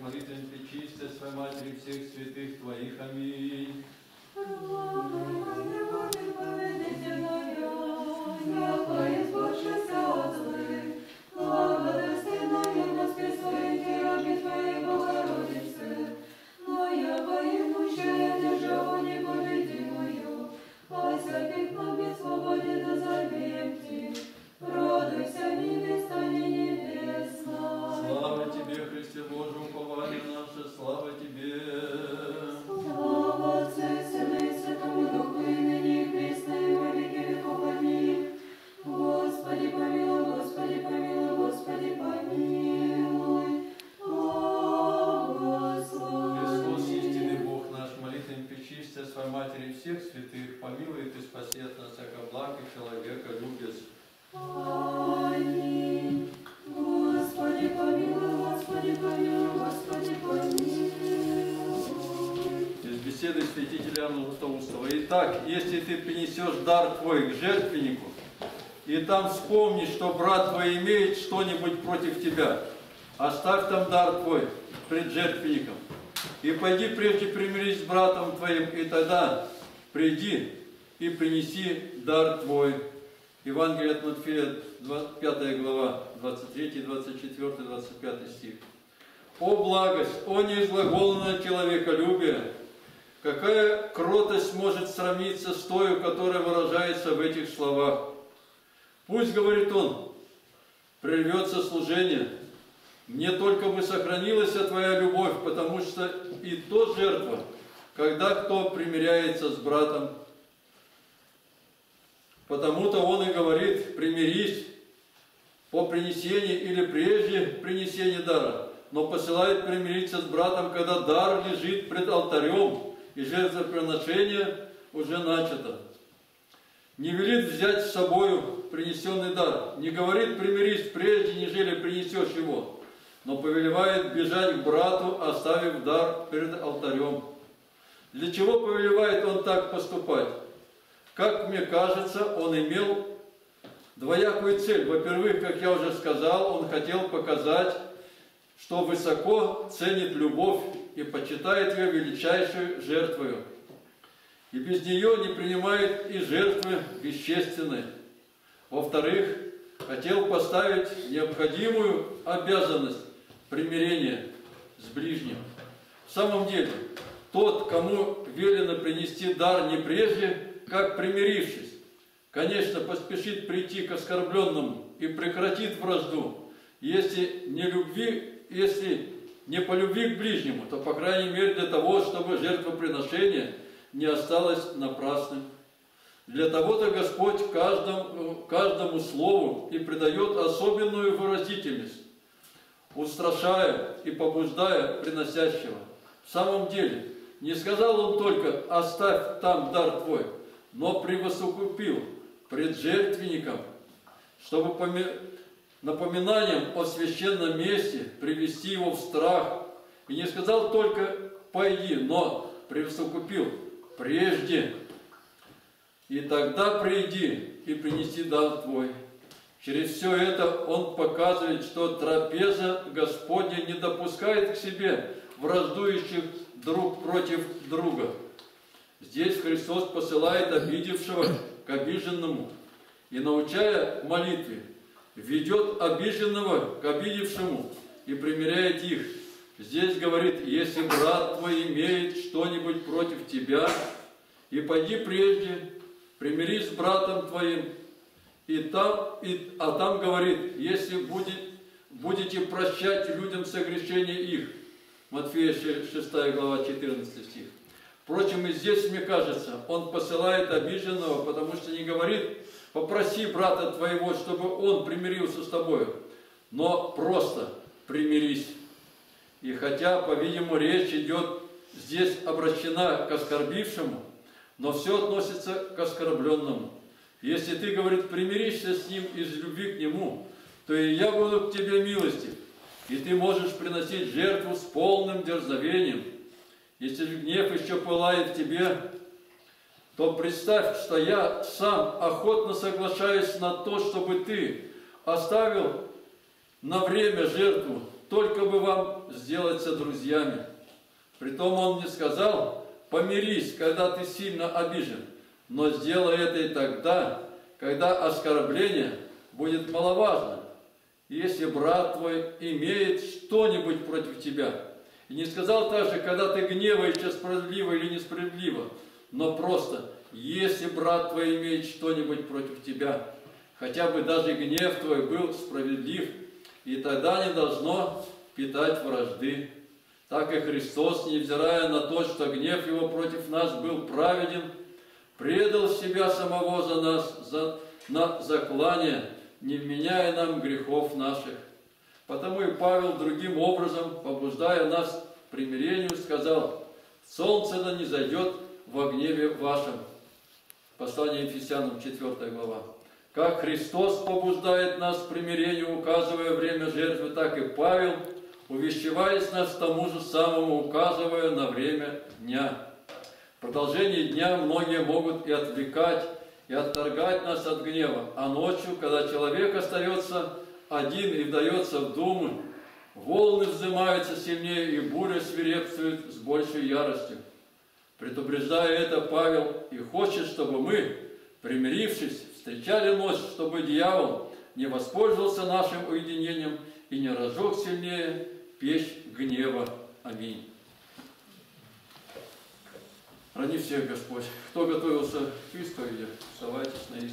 молитвеньки чистой своей матери всех святых твоих. Аминь. Итак, если ты принесешь дар твой к жертвеннику, и там вспомнишь, что брат твой имеет что-нибудь против тебя, оставь там дар твой пред жертвенником, и пойди прежде примирись с братом твоим, и тогда приди и принеси дар твой. Евангелие от Матфея, 5 глава, 23, 24, 25 стих. О благость, о неизглаголанное человеколюбие! Какая кротость может сравниться с той, которая выражается в этих словах? Пусть, говорит он, прервется служение. Мне только бы сохранилась твоя любовь, потому что и то жертва, когда кто примиряется с братом. Потому-то он и говорит, примирись по принесении или прежде принесения дара, но посылает примириться с братом, когда дар лежит пред алтарем, и жертвоприношение уже начато. Не велит взять с собою принесенный дар, не говорит примирись прежде, нежели принесешь его, но повелевает бежать к брату, оставив дар перед алтарем. Для чего повелевает он так поступать? Как мне кажется, он имел двоякую цель. Во-первых, как я уже сказал, он хотел показать, что высоко ценит любовь и почитает ее величайшую жертвою, и без нее не принимает и жертвы вещественной. Во-вторых, хотел поставить необходимую обязанность примирения с ближним. В самом деле, тот, кому велено принести дар не прежде, как примирившись, конечно, поспешит прийти к оскорбленному и прекратит вражду, если не по любви к ближнему, то, по крайней мере, для того, чтобы жертвоприношение не осталось напрасным. Для того-то Господь каждому слову и придает особенную выразительность, устрашая и побуждая приносящего. В самом деле, не сказал он только «оставь там дар твой», но превоскупил пред жертвенником, чтобы напоминанием о священном месте привести его в страх. И не сказал только «пойди», но превоскупил прежде. И тогда приди и принеси дар твой. Через все это он показывает, что трапеза Господня не допускает к себе враждующих друг против друга. Здесь Христос посылает обидевшего к обиженному и, научая молитве, ведет обиженного к обидевшему и примиряет их. Здесь говорит, если брат твой имеет что-нибудь против тебя, и пойди прежде, примирись с братом твоим. А там говорит, если будете прощать людям согрешения их. Матфея 6 глава 14 стих. Впрочем, и здесь, мне кажется, он посылает обиженного, потому что не говорит, попроси брата твоего, чтобы он примирился с тобой, но просто примирись. И хотя, по-видимому, речь идет здесь обращена к оскорбившему, но все относится к оскорбленному. Если ты, говорит, примиришься с ним из любви к нему, то и я буду к тебе милостив, и ты можешь приносить жертву с полным дерзновением. Если гнев еще пылает в тебе, то представь, что я сам охотно соглашаюсь на то, чтобы ты оставил на время жертву только бы вам сделаться друзьями. Притом он не сказал: помирись, когда ты сильно обижен, но сделай это и тогда, когда оскорбление будет маловажно. Если брат твой имеет что-нибудь против тебя. И не сказал также, когда ты гневаешься справедливо или несправедливо, но просто: если брат твой имеет что-нибудь против тебя, хотя бы даже гнев твой был справедлив, и тогда не должно питать вражды. Так и Христос, невзирая на то, что гнев его против нас был праведен, предал себя самого за нас на заклание, не вменяя нам грехов наших. Потому и Павел другим образом, побуждая нас к примирению, сказал: «Солнце да не зайдет во гневе вашем». Послание Ефесянам, 4 глава. Как Христос побуждает нас к примирению, указывая время жертвы, так и Павел увещевает нас тому же самому, указывая на время дня. В продолжении дня многие могут и отвлекать, и отторгать нас от гнева, а ночью, когда человек остается один и вдается в думы, волны вздымаются сильнее, и буря свирепствует с большей яростью. Предупреждая это, Павел и хочет, чтобы мы, примирившись, встречали ночь, чтобы дьявол не воспользовался нашим уединением и не разжег сильнее печь гнева. Аминь. Храни всех Господь. Кто готовился к исповеди, вставайте на исповедь.